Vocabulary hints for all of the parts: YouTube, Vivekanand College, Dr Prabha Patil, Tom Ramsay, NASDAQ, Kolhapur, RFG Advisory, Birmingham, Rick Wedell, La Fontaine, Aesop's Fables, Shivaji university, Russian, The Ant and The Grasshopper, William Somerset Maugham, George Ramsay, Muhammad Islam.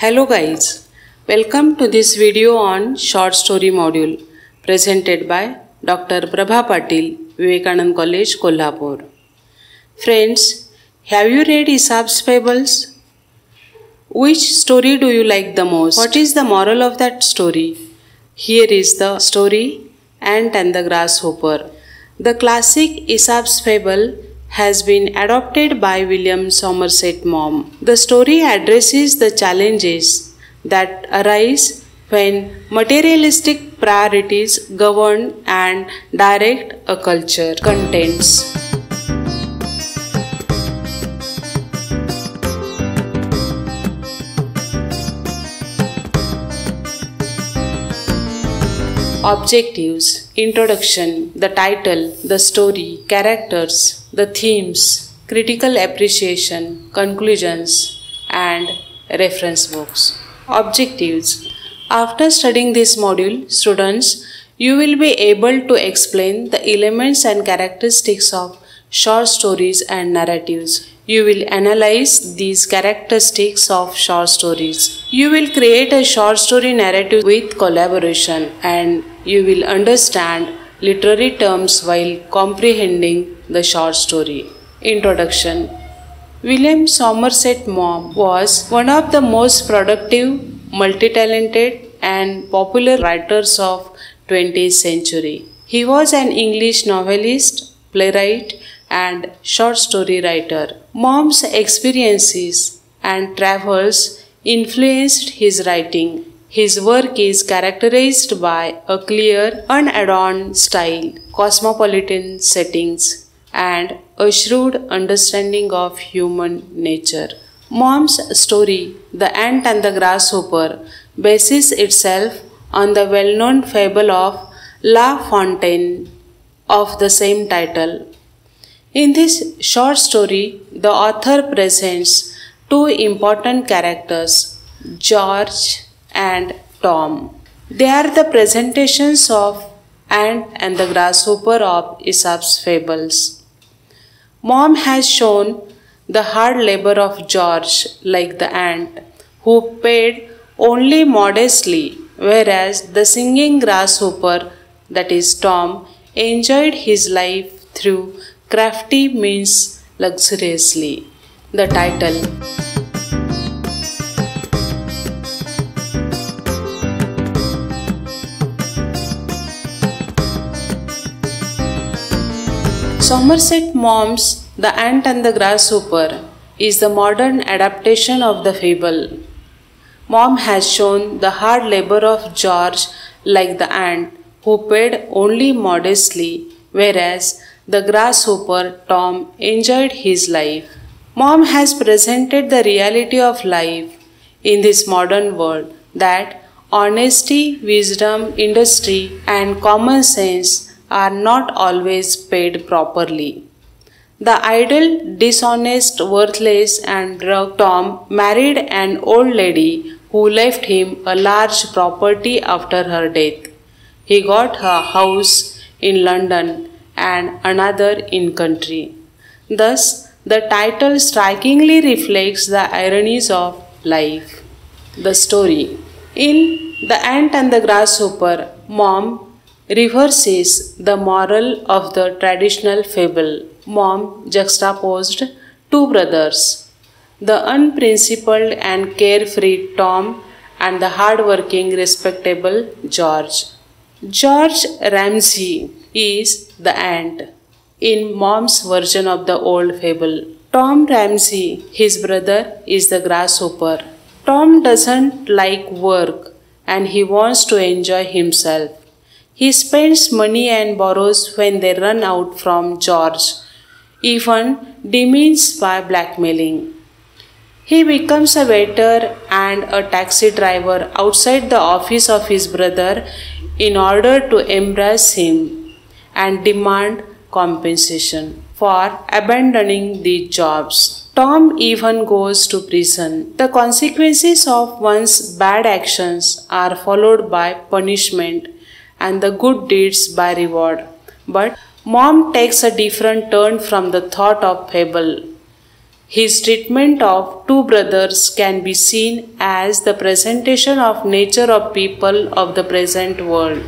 Hello guys, welcome to this video on short story module presented by Dr. Prabha Patil, Vivekanand College, Kolhapur. Friends, have you read Aesop's Fables? Which story do you like the most? What is the moral of that story? Here is the story, Ant and the Grasshopper. The classic Aesop's Fable has been adopted by William Somerset Maugham. The story addresses the challenges that arise when materialistic priorities govern and direct a culture. Contents. Objectives. Introduction. The title. The story. Characters. The themes, critical appreciation, conclusions, and reference books. Objectives. After studying this module, students, you will be able to explain the elements and characteristics of short stories and narratives. You will analyze these characteristics of short stories. You will create a short story narrative with collaboration, and you will understand literary terms while comprehending the short story. Introduction. William Somerset Maugham was one of the most productive, multi-talented and popular writers of 20th century. He was an English novelist, playwright and short story writer. Maugham's experiences and travels influenced his writing. His work is characterized by a clear, unadorned style, cosmopolitan settings, and a shrewd understanding of human nature. Maugham's story, The Ant and the Grasshopper, bases itself on the well-known fable of La Fontaine of the same title. In this short story, the author presents two important characters, George and Tom. They are the presentations of Ant and the Grasshopper of Aesop's Fables. Maugham has shown the hard labor of George, like the ant, who paid only modestly, whereas the singing grasshopper, that is Tom, enjoyed his life through crafty means luxuriously. The title. Somerset Maugham's The Ant and the Grasshopper is the modern adaptation of the fable. Maugham has shown the hard labor of George, like the ant, who paid only modestly, whereas the grasshopper Tom enjoyed his life. Maugham has presented the reality of life in this modern world that honesty, wisdom, industry, and common sense are not always paid properly. The idle, dishonest, worthless and drug Tom married an old lady who left him a large property after her death. He got her house in London and another in country. Thus, the title strikingly reflects the ironies of life. The story. In The Ant and the Grasshopper, Maugham reverses the moral of the traditional fable. Maugham juxtaposed two brothers, the unprincipled and carefree Tom and the hard-working, respectable George. George Ramsay is the ant in Maugham's version of the old fable. Tom Ramsay, his brother, is the grasshopper. Tom doesn't like work and he wants to enjoy himself. He spends money and borrows when they run out from George, even demeans by blackmailing. He becomes a waiter and a taxi driver outside the office of his brother in order to embarrass him and demand compensation for abandoning the jobs. Tom even goes to prison. The consequences of one's bad actions are followed by punishment and the good deeds by reward. But Maugham takes a different turn from the thought of fable. His treatment of Two Brothers can be seen as the presentation of nature of people of the present world.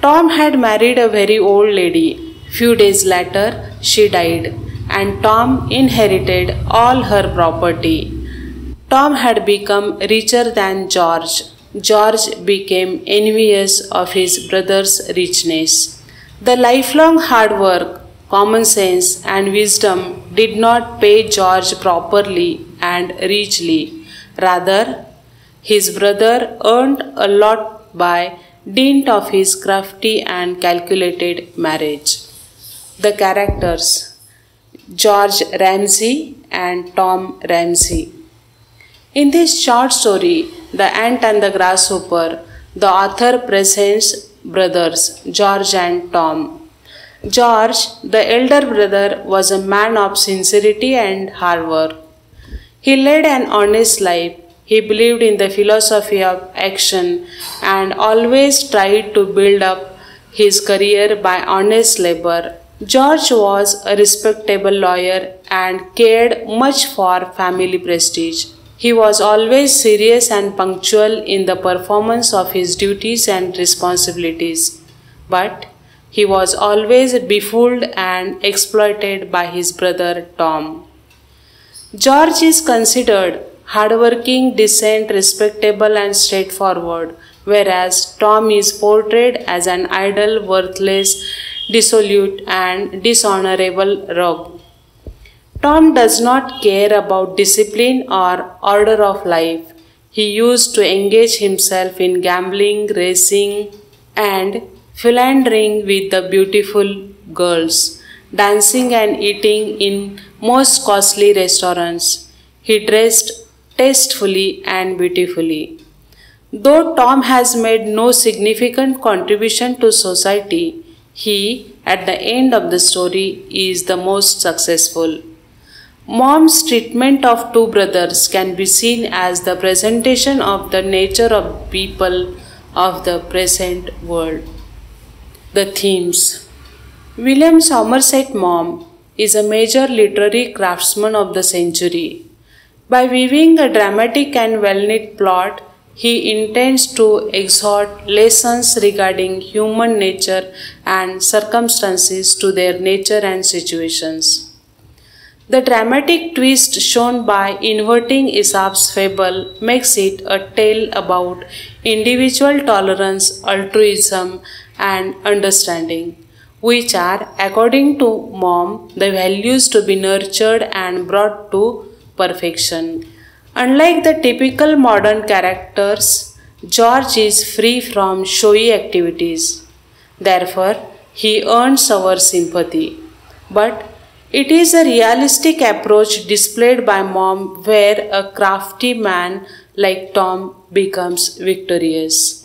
Tom had married a very old lady. Few days later, she died, and Tom inherited all her property. Tom had become richer than George. George became envious of his brother's richness. The lifelong hard work, common sense and wisdom did not pay George properly and richly. Rather, his brother earned a lot by dint of his crafty and calculated marriage. The characters, George Ramsay and Tom Ramsay. In this short story, The Ant and the Grasshopper, the author presents brothers, George and Tom. George, the elder brother, was a man of sincerity and hard work. He led an honest life. He believed in the philosophy of action and always tried to build up his career by honest labor. George was a respectable lawyer and cared much for family prestige. He was always serious and punctual in the performance of his duties and responsibilities. But he was always befooled and exploited by his brother Tom. George is considered hardworking, decent, respectable and straightforward, whereas Tom is portrayed as an idle, worthless, dissolute and dishonorable rogue. Tom does not care about discipline or order of life. He used to engage himself in gambling, racing and philandering with the beautiful girls, dancing and eating in most costly restaurants. He dressed tastefully and beautifully. Though Tom has made no significant contribution to society, he, at the end of the story, is the most successful. Mom's treatment of Two Brothers can be seen as the presentation of the nature of people of the present world. The themes. William Somerset Maugham is a major literary craftsman of the century. By weaving a dramatic and well-knit plot, he intends to exhort lessons regarding human nature and circumstances to their nature and situations. The dramatic twist shown by inverting Aesop's Fable makes it a tale about individual tolerance, altruism, and understanding, which are, according to Maugham, the values to be nurtured and brought to perfection. Unlike the typical modern characters, George is free from showy activities. Therefore, he earns our sympathy. But it is a realistic approach displayed by Maugham, where a crafty man like Tom becomes victorious.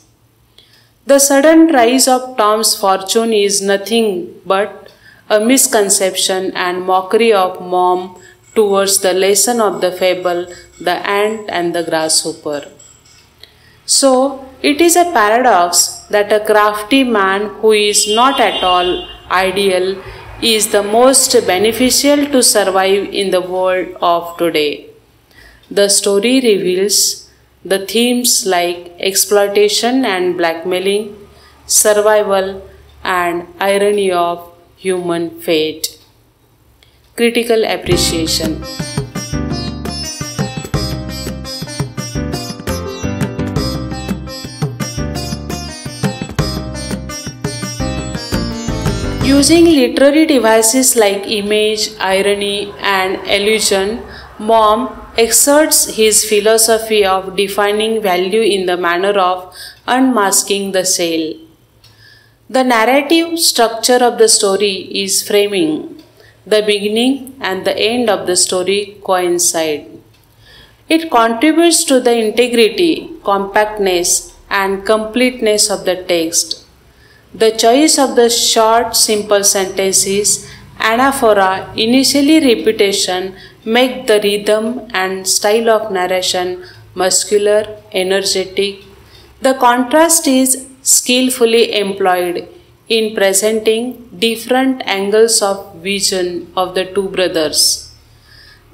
The sudden rise of Tom's fortune is nothing but a misconception and mockery of Maugham towards the lesson of the fable, The Ant and the Grasshopper. So, it is a paradox that a crafty man who is not at all ideal is the most beneficial to survive in the world of today. The story reveals the themes like exploitation and blackmailing, survival and irony of human fate. Critical appreciation. Using literary devices like image, irony and allusion, Maugham exerts his philosophy of defining value in the manner of unmasking the sale. The narrative structure of the story is framing. The beginning and the end of the story coincide. It contributes to the integrity, compactness, and completeness of the text. The choice of the short, simple sentences, anaphora, initially repetition, make the rhythm and style of narration muscular, energetic. The contrast is skillfully employed in presenting different angles of vision of the two brothers.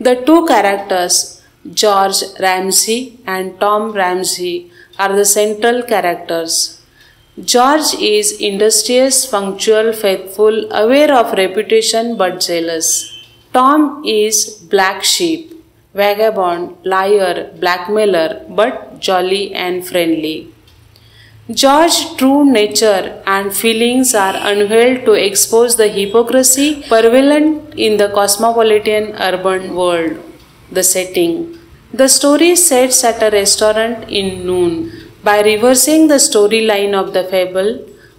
The two characters, George Ramsay and Tom Ramsay, are the central characters. George is industrious, punctual, faithful, aware of reputation but jealous. Tom is black sheep, vagabond, liar, blackmailer, but jolly and friendly. George's true nature and feelings are unveiled to expose the hypocrisy prevalent in the cosmopolitan urban world. The setting. The story sets at a restaurant in noon. By reversing the storyline of the fable,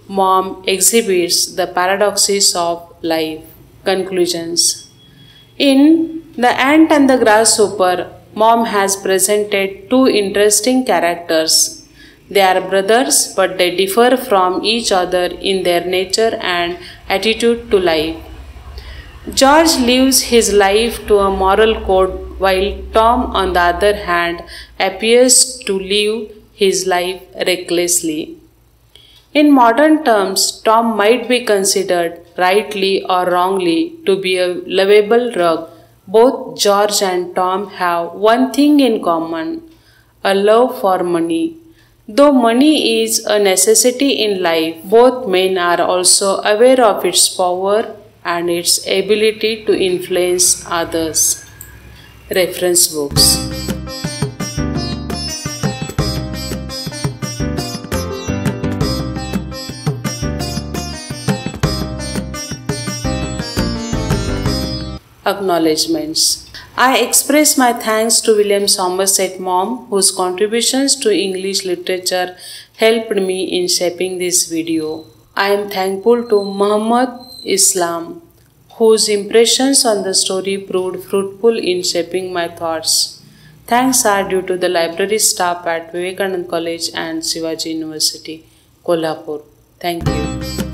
Maugham exhibits the paradoxes of life. Conclusions. In The Ant and the Grasshopper, Maugham has presented two interesting characters. They are brothers, but they differ from each other in their nature and attitude to life. George lives his life to a moral code, while Tom, on the other hand, appears to live his life recklessly. In modern terms, Tom might be considered, rightly or wrongly, to be a lovable rogue. Both George and Tom have one thing in common: a love for money. Though money is a necessity in life, both men are also aware of its power and its ability to influence others. Reference books. Acknowledgements. I express my thanks to William Somerset Maugham, whose contributions to English literature helped me in shaping this video. I am thankful to Muhammad Islam, whose impressions on the story proved fruitful in shaping my thoughts. Thanks are due to the library staff at Vivekanand College and Shivaji University, Kolhapur. Thank you.